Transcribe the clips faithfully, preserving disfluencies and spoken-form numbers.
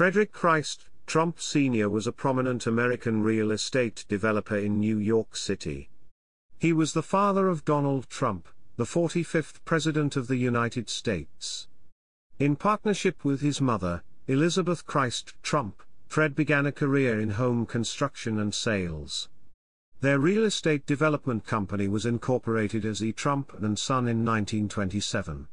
Frederick Christ Trump Senior was a prominent American real estate developer in New York City. He was the father of Donald Trump, the forty-fifth President of the United States. In partnership with his mother, Elizabeth Christ Trump, Fred began a career in home construction and sales. Their real estate development company was incorporated as E. Trump and Son in nineteen twenty-seven.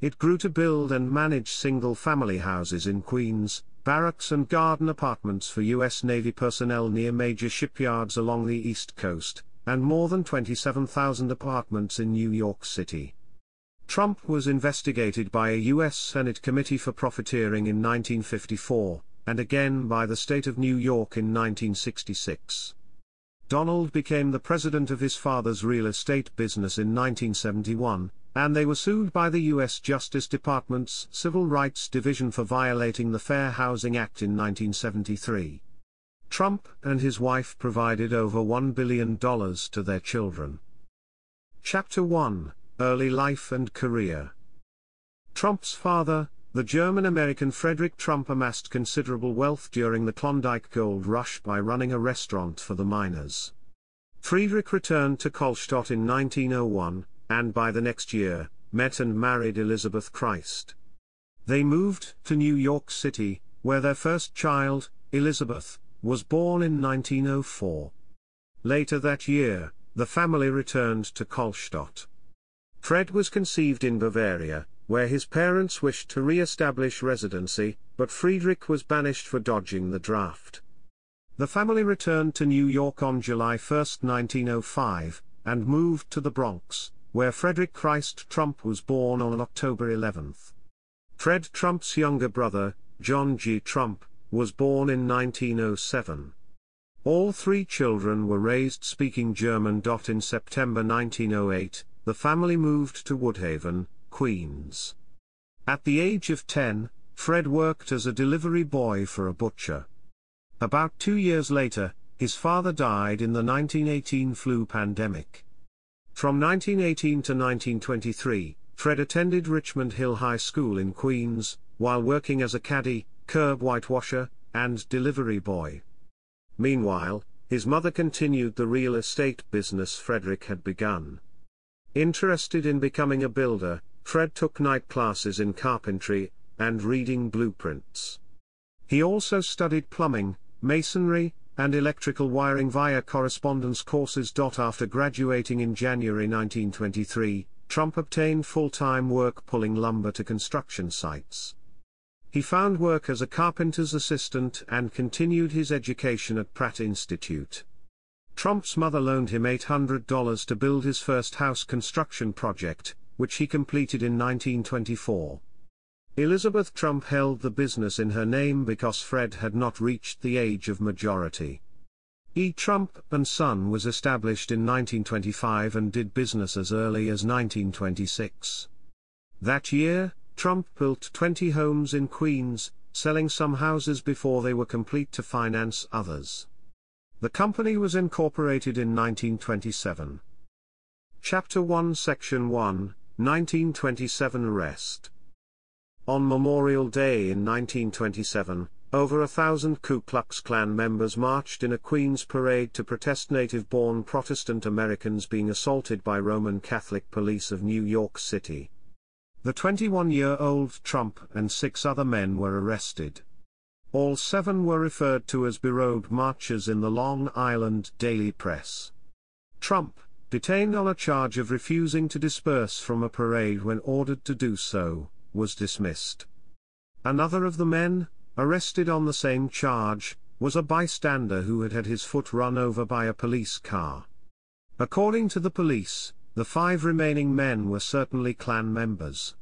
It grew to build and manage single-family houses in Queens, barracks and garden apartments for U S Navy personnel near major shipyards along the East Coast, and more than twenty-seven thousand apartments in New York City. Trump was investigated by a U S Senate committee for profiteering in nineteen fifty-four, and again by the state of New York in nineteen sixty-six. Donald became the president of his father's real estate business in nineteen seventy-one, and they were sued by the U S Justice Department's Civil Rights Division for violating the Fair Housing Act in nineteen seventy-three. Trump and his wife provided over one billion dollars to their children. Chapter one, Early Life and Career. Trump's father, the German-American Frederick Trump, amassed considerable wealth during the Klondike Gold Rush by running a restaurant for the miners. Friedrich returned to Kolstadt in nineteen oh one, and by the next year, met and married Elizabeth Christ. They moved to New York City, where their first child, Elizabeth, was born in nineteen oh four. Later that year, the family returned to Kolstadt. Fred was conceived in Bavaria, where his parents wished to re-establish residency, but Friedrich was banished for dodging the draft. The family returned to New York on July first, nineteen oh five, and moved to the Bronx, where Frederick Christ Trump was born on October eleventh. Fred Trump's younger brother, John G. Trump, was born in nineteen oh seven. All three children were raised speaking German. In September nineteen oh eight, the family moved to Woodhaven, Queens. At the age of ten, Fred worked as a delivery boy for a butcher. About two years later, his father died in the nineteen eighteen flu pandemic. From nineteen eighteen to nineteen twenty-three, Fred attended Richmond Hill High School in Queens, while working as a caddy, curb whitewasher, and delivery boy. Meanwhile, his mother continued the real estate business Frederick had begun. Interested in becoming a builder, Fred took night classes in carpentry and reading blueprints. He also studied plumbing, masonry, and electrical wiring via correspondence courses. After graduating in January nineteen twenty-three, Trump obtained full-time work pulling lumber to construction sites. He found work as a carpenter's assistant and continued his education at Pratt Institute. Trump's mother loaned him eight hundred dollars to build his first house construction project, which he completed in nineteen twenty-four. Elizabeth Trump held the business in her name because Fred had not reached the age of majority. E. Trump and Son was established in nineteen twenty-five and did business as early as nineteen twenty-six. That year, Trump built twenty homes in Queens, selling some houses before they were complete to finance others. The company was incorporated in nineteen twenty-seven. Chapter one, Section one, nineteen twenty-seven Arrest. On Memorial Day in nineteen twenty-seven, over a thousand Ku Klux Klan members marched in a Queens parade to protest native-born Protestant Americans being assaulted by Roman Catholic police of New York City. The twenty-one-year-old Trump and six other men were arrested. All seven were referred to as berobed marchers in the Long Island Daily Press. Trump, detained on a charge of refusing to disperse from a parade when ordered to do so, was dismissed. Another of the men, arrested on the same charge, was a bystander who had had his foot run over by a police car. According to the police, the five remaining men were certainly Klan members.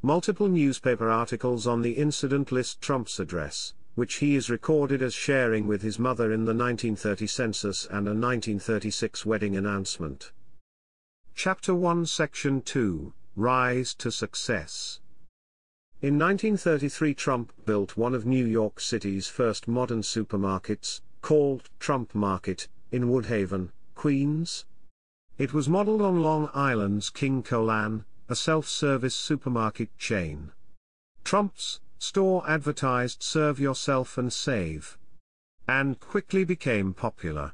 Multiple newspaper articles on the incident list Trump's address, which he is recorded as sharing with his mother in the nineteen thirty census and a nineteen thirty-six wedding announcement. Chapter one, Section two, Rise to Success. In nineteen thirty-three, Trump built one of New York City's first modern supermarkets, called Trump Market, in Woodhaven, Queens. It was modeled on Long Island's King Kullen, a self-service supermarket chain. Trump's store advertised "Serve yourself and save," and quickly became popular.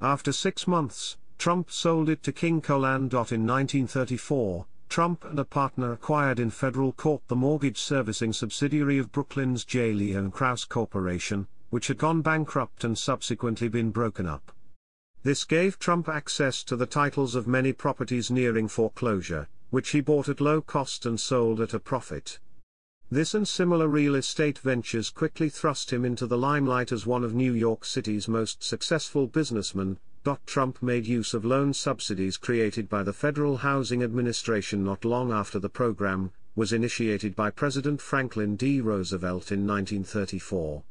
After six months, Trump sold it to King Kullen. In nineteen thirty-four, Trump and a partner acquired in federal court the mortgage servicing subsidiary of Brooklyn's J. Lee and Krause Corporation, which had gone bankrupt and subsequently been broken up. This gave Trump access to the titles of many properties nearing foreclosure, which he bought at low cost and sold at a profit. This and similar real estate ventures quickly thrust him into the limelight as one of New York City's most successful businessmen. Trump made use of loan subsidies created by the Federal Housing Administration not long after the program was initiated by President Franklin D. Roosevelt in nineteen thirty-four.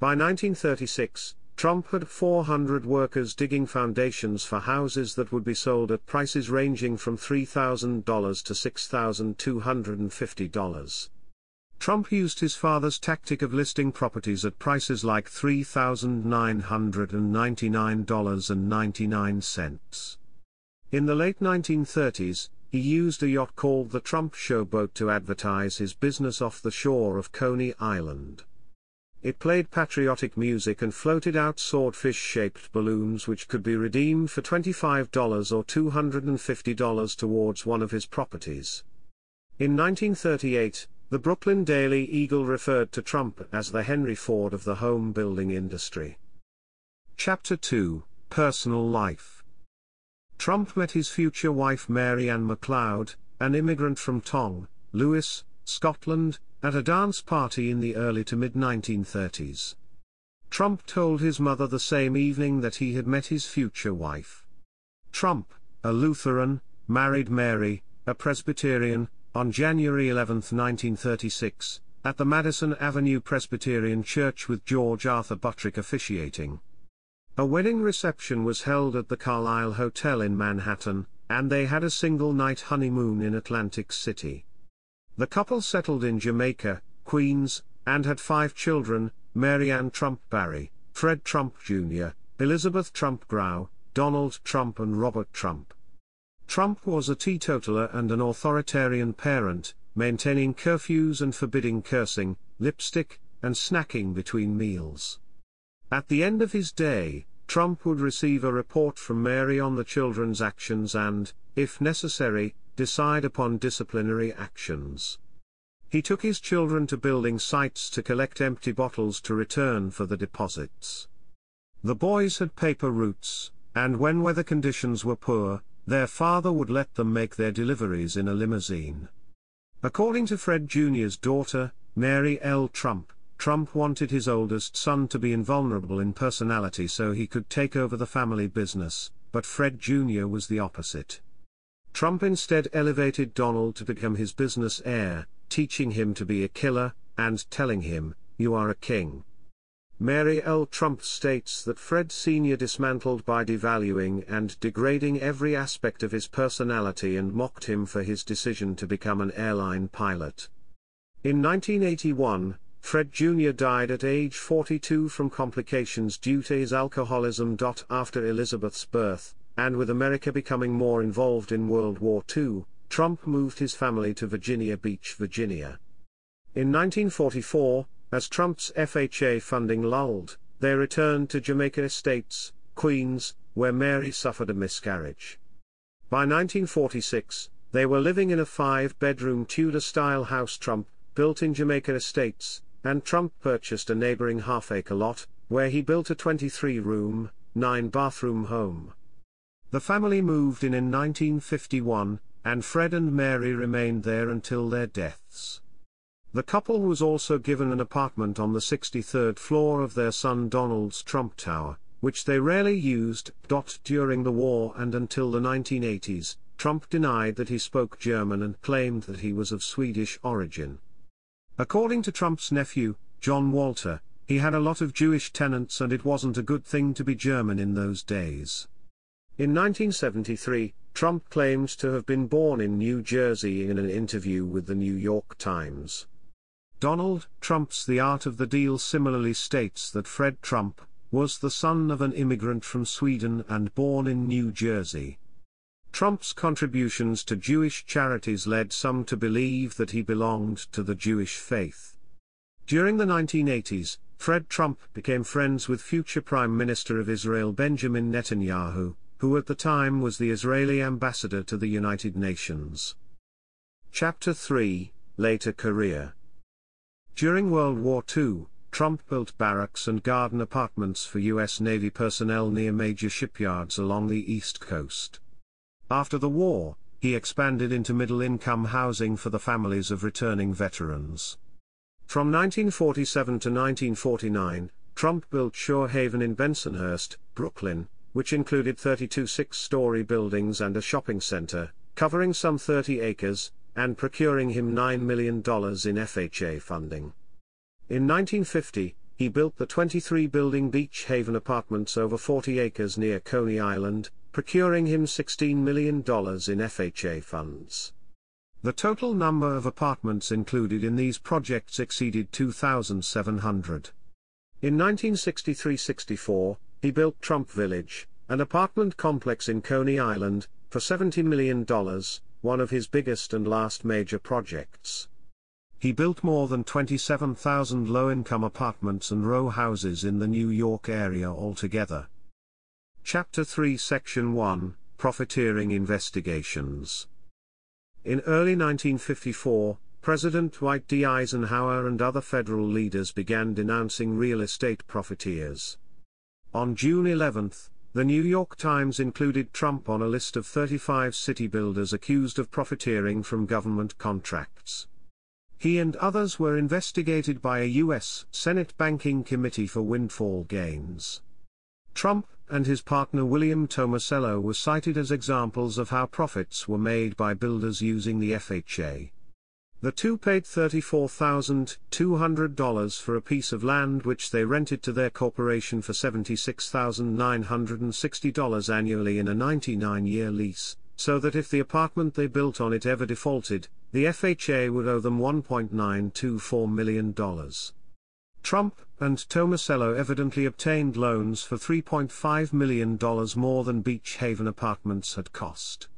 By nineteen thirty-six, Trump had four hundred workers digging foundations for houses that would be sold at prices ranging from three thousand dollars to six thousand two hundred fifty dollars. Trump used his father's tactic of listing properties at prices like three thousand nine hundred ninety-nine dollars and ninety-nine cents. In the late nineteen thirties, he used a yacht called the Trump Showboat to advertise his business off the shore of Coney Island. It played patriotic music and floated out swordfish-shaped balloons which could be redeemed for twenty-five dollars or two hundred fifty dollars towards one of his properties. In nineteen thirty-eight, the Brooklyn Daily Eagle referred to Trump as the Henry Ford of the home building industry. Chapter two, Personal Life. Trump met his future wife Mary Ann MacLeod, an immigrant from Tong, Lewis, Scotland, at a dance party in the early to mid nineteen thirties. Trump told his mother the same evening that he had met his future wife. Trump, a Lutheran, married Mary, a Presbyterian, on January eleventh nineteen thirty-six, at the Madison Avenue Presbyterian Church with George Arthur Buttrick officiating. A wedding reception was held at the Carlisle Hotel in Manhattan, and they had a single-night honeymoon in Atlantic City. The couple settled in Jamaica, Queens, and had five children: Mary Ann Trump Barry, Fred Trump Junior, Elizabeth Trump Grau, Donald Trump and Robert Trump. Trump was a teetotaler and an authoritarian parent, maintaining curfews and forbidding cursing, lipstick, and snacking between meals. At the end of his day, Trump would receive a report from Mary on the children's actions and, if necessary, decide upon disciplinary actions. He took his children to building sites to collect empty bottles to return for the deposits. The boys had paper routes, and when weather conditions were poor, their father would let them make their deliveries in a limousine. According to Fred Junior's daughter, Mary L. Trump, Trump wanted his oldest son to be invulnerable in personality so he could take over the family business, but Fred Junior was the opposite. Trump instead elevated Donald to become his business heir, teaching him to be a killer, and telling him, "You are a king." Mary L. Trump states that Fred Senior dismantled by devaluing and degrading every aspect of his personality and mocked him for his decision to become an airline pilot. In nineteen eighty-one, Fred Junior died at age forty-two from complications due to his alcoholism. After Elizabeth's birth, and with America becoming more involved in World War Two, Trump moved his family to Virginia Beach, Virginia. In nineteen forty-four, as Trump's F H A funding lulled, they returned to Jamaica Estates, Queens, where Mary suffered a miscarriage. By nineteen forty-six, they were living in a five-bedroom Tudor-style house Trump built in Jamaica Estates, and Trump purchased a neighboring half-acre lot, where he built a twenty-three-room, nine-bathroom home. The family moved in in nineteen fifty-one, and Fred and Mary remained there until their deaths. The couple was also given an apartment on the sixty-third floor of their son Donald's Trump Tower, which they rarely used. During the war and until the nineteen eighties, Trump denied that he spoke German and claimed that he was of Swedish origin. According to Trump's nephew, John Walter, he had a lot of Jewish tenants and it wasn't a good thing to be German in those days. In nineteen seventy-three, Trump claimed to have been born in New Jersey in an interview with the New York Times. Donald Trump's The Art of the Deal similarly states that Fred Trump was the son of an immigrant from Sweden and born in New Jersey. Trump's contributions to Jewish charities led some to believe that he belonged to the Jewish faith. During the nineteen eighties, Fred Trump became friends with future Prime Minister of Israel Benjamin Netanyahu, who at the time was the Israeli ambassador to the United Nations. Chapter three, Later Career. During World War Two, Trump built barracks and garden apartments for U S Navy personnel near major shipyards along the East Coast. After the war, he expanded into middle-income housing for the families of returning veterans. From nineteen forty-seven to nineteen forty-nine, Trump built Shore Haven in Bensonhurst, Brooklyn, which included thirty-two six-story buildings and a shopping center, covering some thirty acres, and procuring him nine million dollars in F H A funding. In nineteen fifty, he built the twenty-three building Beach Haven Apartments over forty acres near Coney Island, procuring him sixteen million dollars in F H A funds. The total number of apartments included in these projects exceeded two thousand seven hundred. In nineteen sixty-three sixty-four, he built Trump Village, an apartment complex in Coney Island, for seventy million dollars, one of his biggest and last major projects. He built more than twenty-seven thousand low-income apartments and row houses in the New York area altogether. Chapter three Section one, Profiteering Investigations. In early nineteen fifty-four, President Dwight D. Eisenhower and other federal leaders began denouncing real estate profiteers. On June eleventh, The New York Times included Trump on a list of thirty-five city builders accused of profiteering from government contracts. He and others were investigated by a U S Senate Banking Committee for windfall gains. Trump and his partner William Tomasello were cited as examples of how profits were made by builders using the F H A. The two paid thirty-four thousand two hundred dollars for a piece of land which they rented to their corporation for seventy-six thousand nine hundred sixty dollars annually in a ninety-nine year lease, so that if the apartment they built on it ever defaulted, the F H A would owe them one point nine two four million dollars. Trump and Tomasello evidently obtained loans for three point five million dollars more than Beach Haven Apartments had cost.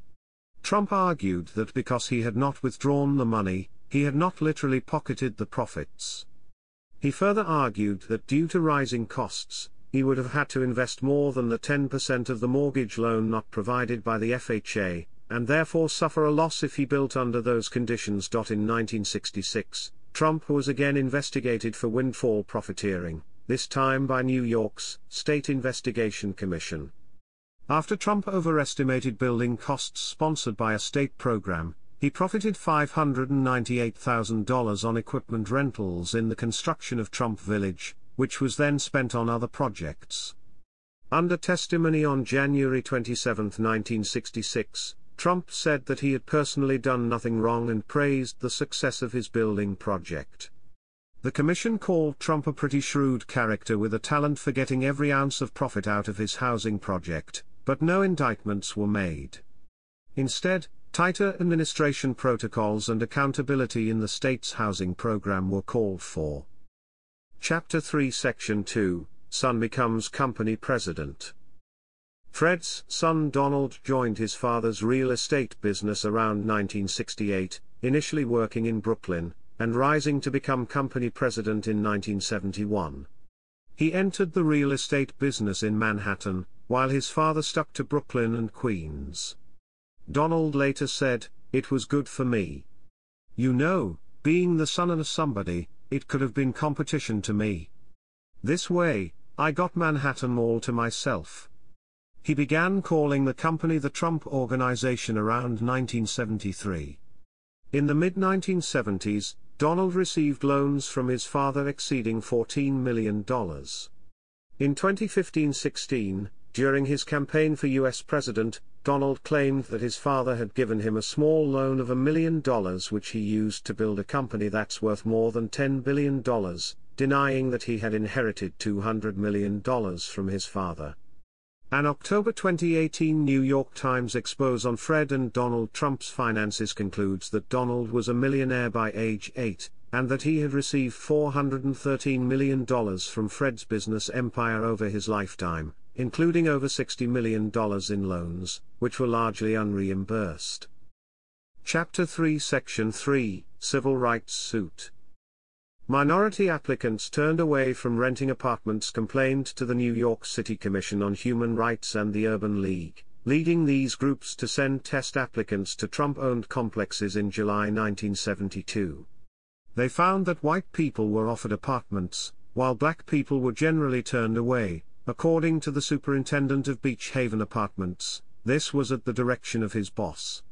Trump argued that because he had not withdrawn the money, he had not literally pocketed the profits. He further argued that due to rising costs, he would have had to invest more than the ten percent of the mortgage loan not provided by the F H A, and therefore suffer a loss if he built under those conditions. In nineteen sixty-six, Trump was again investigated for windfall profiteering, this time by New York's State Investigation Commission. After Trump overestimated building costs sponsored by a state program, he profited five hundred ninety-eight thousand dollars on equipment rentals in the construction of Trump Village, which was then spent on other projects. Under testimony on January twenty-seventh nineteen sixty-six, Trump said that he had personally done nothing wrong and praised the success of his building project. The commission called Trump a pretty shrewd character with a talent for getting every ounce of profit out of his housing project, but no indictments were made. Instead, tighter administration protocols and accountability in the state's housing program were called for. Chapter three Section two, Son Becomes Company President. Fred's son Donald joined his father's real estate business around nineteen sixty-eight, initially working in Brooklyn, and rising to become company president in nineteen seventy-one. He entered the real estate business in Manhattan, while his father stuck to Brooklyn and Queens. Donald later said, "It was good for me. You know, being the son of somebody, it could have been competition to me. This way, I got Manhattan all to myself." He began calling the company the Trump Organization around nineteen seventy-three. In the mid nineteen seventies, Donald received loans from his father exceeding fourteen million dollars. In twenty fifteen sixteen, during his campaign for U S president, Donald claimed that his father had given him a small loan of a million dollars which he used to build a company that's worth more than ten billion dollars, denying that he had inherited two hundred million dollars from his father. An October twenty eighteen New York Times expose on Fred and Donald Trump's finances concludes that Donald was a millionaire by age eight, and that he had received four hundred thirteen million dollars from Fred's business empire over his lifetime, including over sixty million dollars in loans, which were largely unreimbursed. Chapter three Section three, Civil Rights Suit. Minority applicants turned away from renting apartments complained to the New York City Commission on Human Rights and the Urban League, leading these groups to send test applicants to Trump-owned complexes in July nineteen seventy-two. They found that white people were offered apartments, while black people were generally turned away. According to the superintendent of Beach Haven Apartments, this was at the direction of his boss.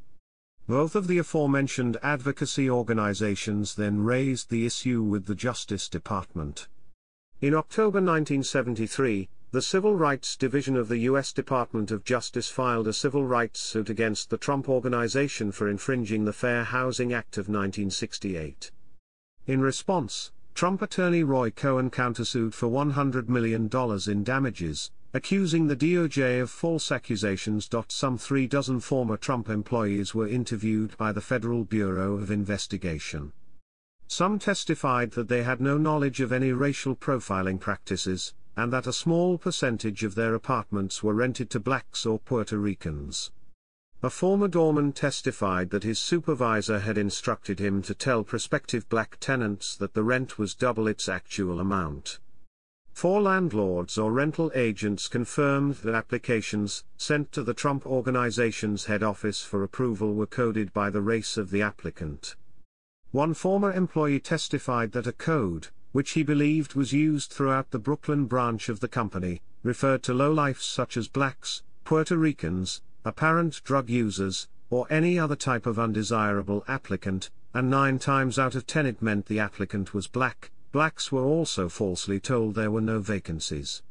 Both of the aforementioned advocacy organizations then raised the issue with the Justice Department. In October nineteen seventy-three, the Civil Rights Division of the U S Department of Justice filed a civil rights suit against the Trump Organization for infringing the Fair Housing Act of nineteen sixty-eight. In response, Trump attorney Roy Cohen countersued for one hundred million dollars in damages, accusing the D O J of false accusations. Some three dozen former Trump employees were interviewed by the Federal Bureau of Investigation. Some testified that they had no knowledge of any racial profiling practices, and that a small percentage of their apartments were rented to blacks or Puerto Ricans. A former doorman testified that his supervisor had instructed him to tell prospective black tenants that the rent was double its actual amount. Four landlords or rental agents confirmed that applications sent to the Trump Organization's head office for approval were coded by the race of the applicant. One former employee testified that a code, which he believed was used throughout the Brooklyn branch of the company, referred to lowlifes such as blacks, Puerto Ricans, apparent drug users, or any other type of undesirable applicant, and nine times out of ten it meant the applicant was black. Blacks were also falsely told there were no vacancies.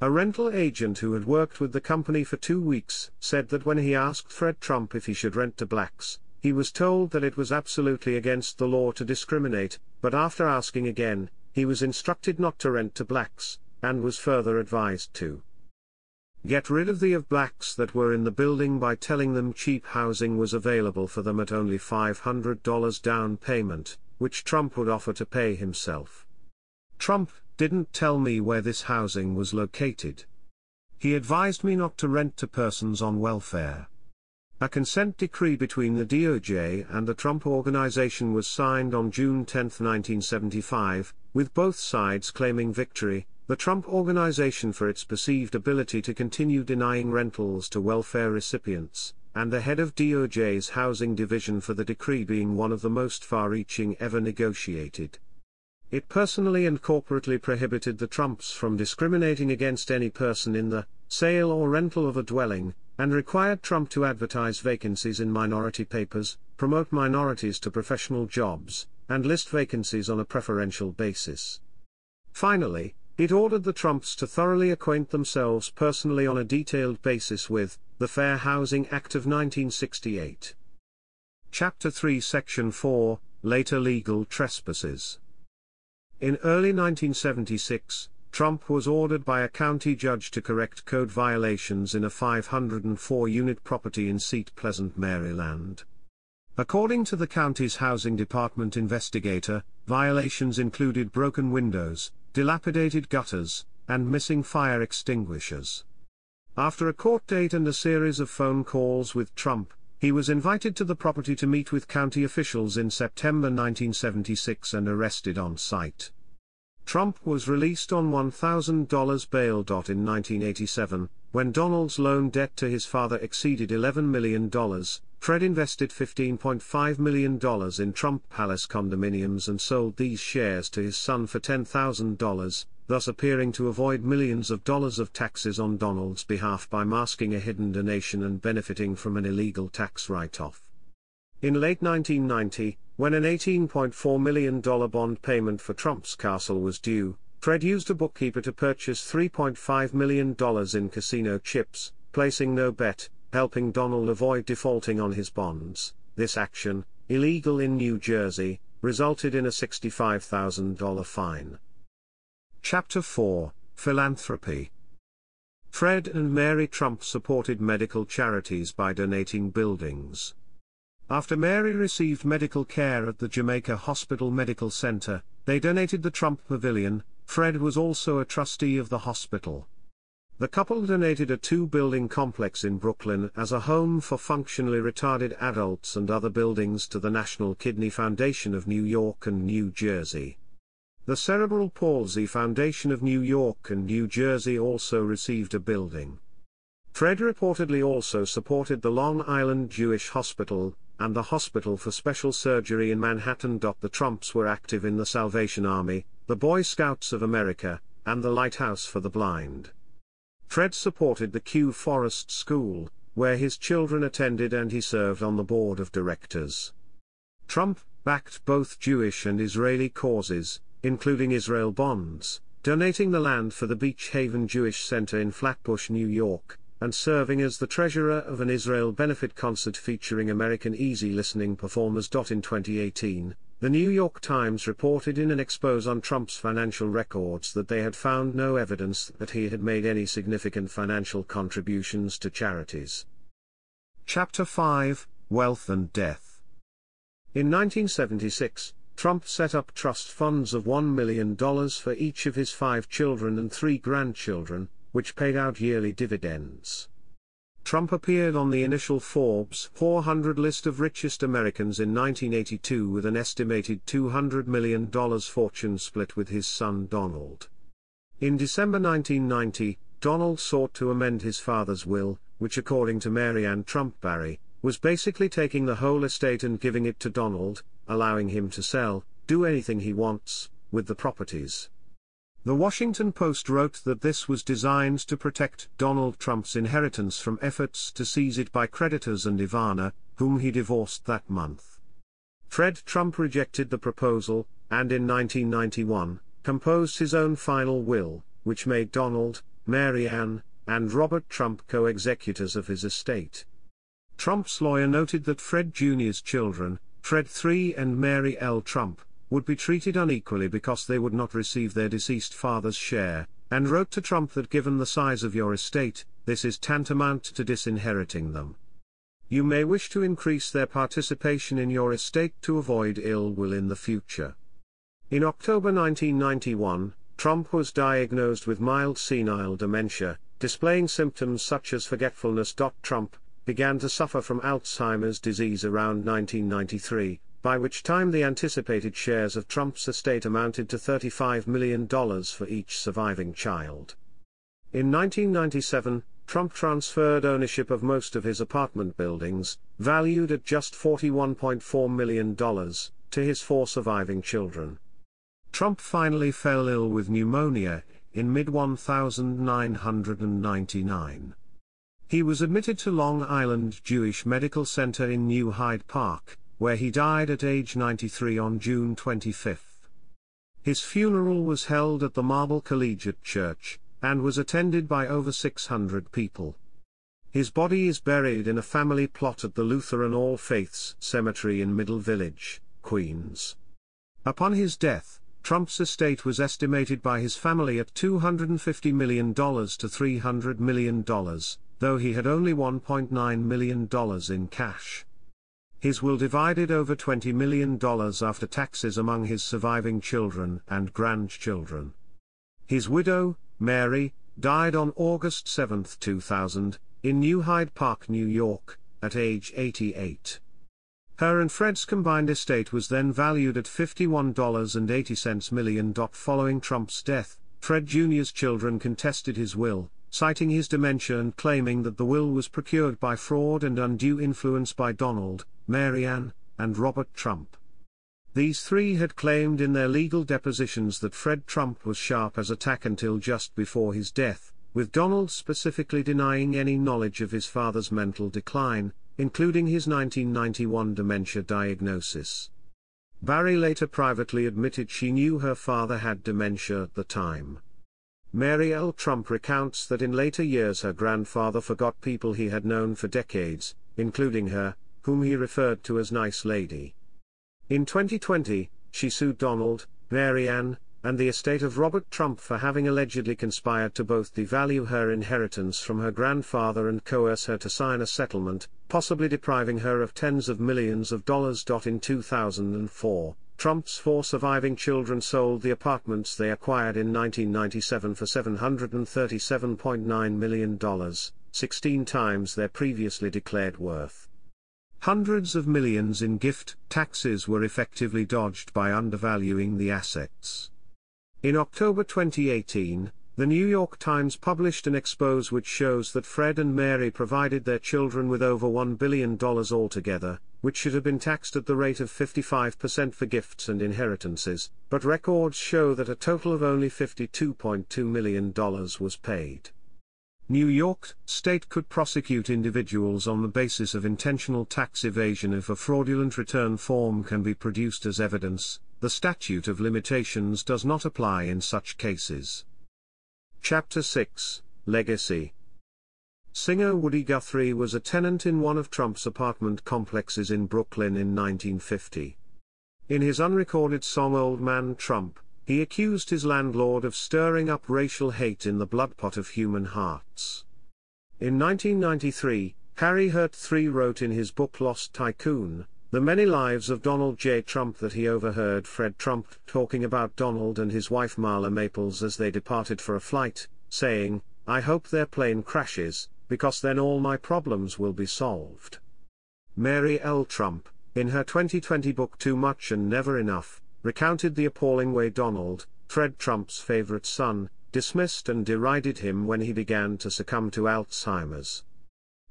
A rental agent who had worked with the company for two weeks said that when he asked Fred Trump if he should rent to blacks, he was told that it was absolutely against the law to discriminate, but after asking again, he was instructed not to rent to blacks, and was further advised to get rid of the of blacks that were in the building by telling them cheap housing was available for them at only five hundred dollars down payment, which Trump would offer to pay himself. Trump didn't tell me where this housing was located. He advised me not to rent to persons on welfare. A consent decree between the D O J and the Trump Organization was signed on June tenth nineteen seventy-five, with both sides claiming victory. The Trump Organization for its perceived ability to continue denying rentals to welfare recipients, and the head of D O J's Housing Division for the decree being one of the most far-reaching ever negotiated. It personally and corporately prohibited the Trumps from discriminating against any person in the sale or rental of a dwelling, and required Trump to advertise vacancies in minority papers, promote minorities to professional jobs, and list vacancies on a preferential basis. Finally, it ordered the Trumps to thoroughly acquaint themselves personally on a detailed basis with the Fair Housing Act of nineteen sixty-eight. Chapter three Section four, Later Legal Trespasses. In early nineteen seventy-six, Trump was ordered by a county judge to correct code violations in a five hundred four unit property in Seat Pleasant, Maryland. According to the county's housing department investigator, violations included broken windows, dilapidated gutters, and missing fire extinguishers. After a court date and a series of phone calls with Trump, he was invited to the property to meet with county officials in September nineteen seventy-six and arrested on site. Trump was released on one thousand dollars bail. In nineteen eighty-seven, when Donald's loan debt to his father exceeded eleven million dollars, Fred invested fifteen point five million dollars in Trump Palace condominiums and sold these shares to his son for ten thousand dollars, thus appearing to avoid millions of dollars of taxes on Donald's behalf by masking a hidden donation and benefiting from an illegal tax write-off. In late nineteen ninety, when an eighteen point four million dollars bond payment for Trump's castle was due, Fred used a bookkeeper to purchase three point five million dollars in casino chips, placing no bet, helping Donald avoid defaulting on his bonds. This action, illegal in New Jersey, resulted in a sixty-five thousand dollar fine. Chapter four, Philanthropy. Fred and Mary Trump supported medical charities by donating buildings. After Mary received medical care at the Jamaica Hospital Medical Center, they donated the Trump Pavilion. Fred was also a trustee of the hospital. The couple donated a two-building complex in Brooklyn as a home for functionally retarded adults and other buildings to the National Kidney Foundation of New York and New Jersey. The Cerebral Palsy Foundation of New York and New Jersey also received a building. Fred reportedly also supported the Long Island Jewish Hospital, and the Hospital for Special Surgery in Manhattan. The Trumps were active in the Salvation Army, the Boy Scouts of America, and the Lighthouse for the Blind. Fred supported the Kew Forest School, where his children attended, and he served on the board of directors. Trump backed both Jewish and Israeli causes, including Israel bonds, donating the land for the Beach Haven Jewish Center in Flatbush, New York, and serving as the treasurer of an Israel benefit concert featuring American easy listening performers. In twenty eighteen, the New York Times reported in an expose on Trump's financial records that they had found no evidence that he had made any significant financial contributions to charities. Chapter five: Wealth and Death. In nineteen seventy-six, Trump set up trust funds of one million dollars for each of his five children and three grandchildren, which paid out yearly dividends. Trump appeared on the initial Forbes four hundred list of richest Americans in nineteen eighty-two with an estimated two hundred million dollars fortune split with his son Donald. In December nineteen ninety, Donald sought to amend his father's will, which according to Mary Ann Trump Barry, was basically taking the whole estate and giving it to Donald, allowing him to sell, do anything he wants, with the properties. The Washington Post wrote that this was designed to protect Donald Trump's inheritance from efforts to seize it by creditors and Ivana, whom he divorced that month. Fred Trump rejected the proposal, and in nineteen ninety-one, composed his own final will, which made Donald, Mary Ann, and Robert Trump co-executors of his estate. Trump's lawyer noted that Fred Junior's children, Fred the third and Mary L. Trump, would be treated unequally because they would not receive their deceased father's share, and wrote to Trump that given the size of your estate, this is tantamount to disinheriting them. You may wish to increase their participation in your estate to avoid ill will in the future. In October nineteen ninety-one, Trump was diagnosed with mild senile dementia, displaying symptoms such as forgetfulness. Trump began to suffer from Alzheimer's disease around nineteen ninety-three, by which time the anticipated shares of Trump's estate amounted to thirty-five million dollars for each surviving child. In nineteen ninety-seven, Trump transferred ownership of most of his apartment buildings, valued at just forty-one point four million dollars, to his four surviving children. Trump finally fell ill with pneumonia in mid nineteen ninety-nine. He was admitted to Long Island Jewish Medical Center in New Hyde Park, where he died at age ninety-three on June twenty-fifth. His funeral was held at the Marble Collegiate Church, and was attended by over six hundred people. His body is buried in a family plot at the Lutheran All Faiths Cemetery in Middle Village, Queens. Upon his death, Trump's estate was estimated by his family at two hundred fifty million dollars to three hundred million dollars, though he had only one point nine million dollars in cash. His will divided over twenty million dollars after taxes among his surviving children and grandchildren. His widow, Mary, died on August seventh two thousand, in New Hyde Park, New York, at age eighty-eight. Her and Fred's combined estate was then valued at fifty-one point eight million dollars. Following Trump's death, Fred Junior's children contested his will, citing his dementia and claiming that the will was procured by fraud and undue influence by Donald, Mary Ann, and Robert Trump. These three had claimed in their legal depositions that Fred Trump was sharp as a tack until just before his death, with Donald specifically denying any knowledge of his father's mental decline, including his nineteen ninety-one dementia diagnosis. Barry later privately admitted she knew her father had dementia at the time. Mary L. Trump recounts that in later years her grandfather forgot people he had known for decades, including her, whom he referred to as Nice Lady. In twenty twenty, she sued Donald, Mary Ann, and the estate of Robert Trump for having allegedly conspired to both devalue her inheritance from her grandfather and coerce her to sign a settlement, possibly depriving her of tens of millions of dollars. In two thousand four, Trump's four surviving children sold the apartments they acquired in nineteen ninety-seven for seven hundred thirty-seven point nine million dollars, sixteen times their previously declared worth. Hundreds of millions in gift taxes were effectively dodged by undervaluing the assets. In October twenty eighteen, The New York Times published an expose which shows that Fred and Mary provided their children with over one billion dollars altogether, which should have been taxed at the rate of fifty-five percent for gifts and inheritances, but records show that a total of only fifty-two point two million dollars was paid. New York State could prosecute individuals on the basis of intentional tax evasion if a fraudulent return form can be produced as evidence. The statute of limitations does not apply in such cases. Chapter six, Legacy. Singer Woody Guthrie was a tenant in one of Trump's apartment complexes in Brooklyn in nineteen fifty. In his unrecorded song Old Man Trump, he accused his landlord of stirring up racial hate in the bloodpot of human hearts. In nineteen ninety-three, Harry Hurt the third wrote in his book Lost Tycoon, The Many Lives of Donald J. Trump that he overheard Fred Trump talking about Donald and his wife Marla Maples as they departed for a flight, saying, I hope their plane crashes, because then all my problems will be solved. Mary L. Trump, in her twenty twenty book Too Much and Never Enough, recounted the appalling way Donald, Fred Trump's favorite son, dismissed and derided him when he began to succumb to Alzheimer's.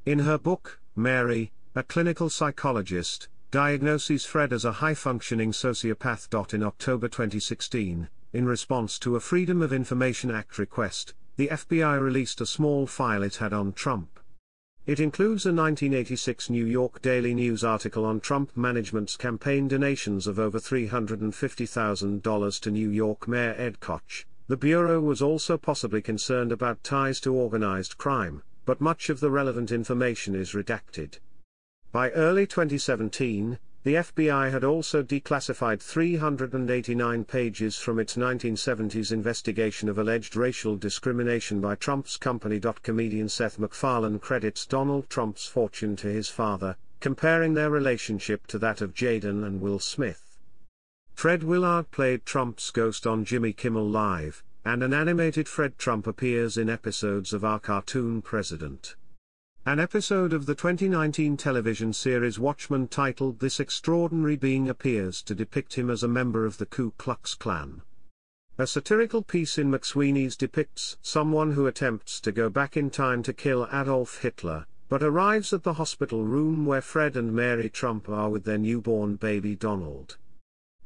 In her book, Mary, a clinical psychologist, diagnoses Fred as a high-functioning sociopath. In October twenty sixteen, in response to a Freedom of Information Act request, the F B I released a small file it had on Trump. It includes a nineteen eighty-six New York Daily News article on Trump management's campaign donations of over three hundred fifty thousand dollars to New York Mayor Ed Koch. The Bureau was also possibly concerned about ties to organized crime, but much of the relevant information is redacted. By early twenty seventeen, the F B I had also declassified three hundred eighty-nine pages from its nineteen seventies investigation of alleged racial discrimination by Trump's company. Comedian Seth MacFarlane credits Donald Trump's fortune to his father, comparing their relationship to that of Jaden and Will Smith. Fred Willard played Trump's ghost on Jimmy Kimmel Live, and an animated Fred Trump appears in episodes of Our Cartoon President. An episode of the twenty nineteen television series Watchmen titled This Extraordinary Being appears to depict him as a member of the Ku Klux Klan. A satirical piece in McSweeney's depicts someone who attempts to go back in time to kill Adolf Hitler, but arrives at the hospital room where Fred and Mary Trump are with their newborn baby Donald.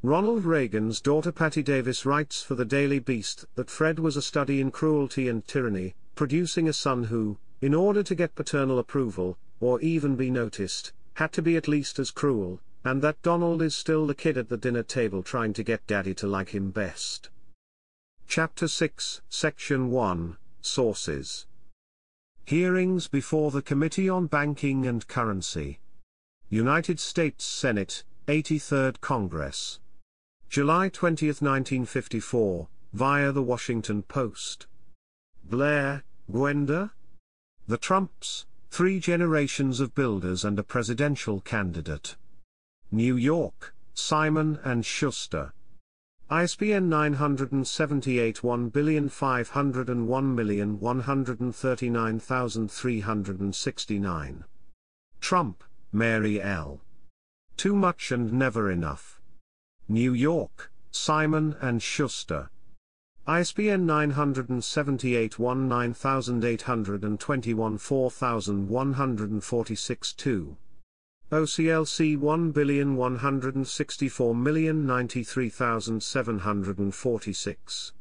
Ronald Reagan's daughter Patty Davis writes for the Daily Beast that Fred was a study in cruelty and tyranny, producing a son who, in order to get paternal approval, or even be noticed, had to be at least as cruel, and that Donald is still the kid at the dinner table trying to get daddy to like him best. Chapter six, Section one, Sources. Hearings before the Committee on Banking and Currency. United States Senate, eighty-third Congress. July twentieth nineteen fifty-four, via the Washington Post. Blair, Gwenda? The Trumps, Three Generations of Builders and a Presidential Candidate. New York, Simon and Schuster. I S B N nine seven eight one five zero one one three nine three six nine. Trump, Mary L. Too Much and Never Enough. New York, Simon and Schuster. I S B N nine seven eight one nine eight two one four one four six two. O C L C one one six four zero nine three seven four six.